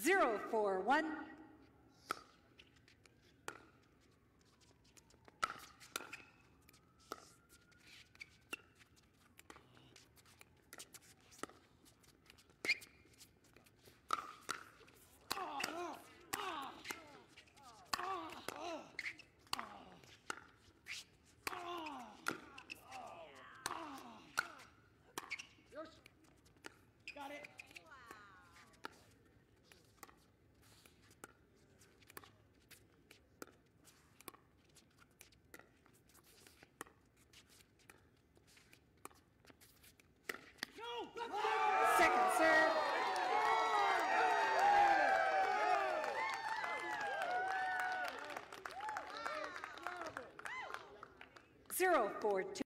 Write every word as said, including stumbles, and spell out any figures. Zero, four, one. Got it. Wow. No. Let's go. Second serve. Wow. Zero four two.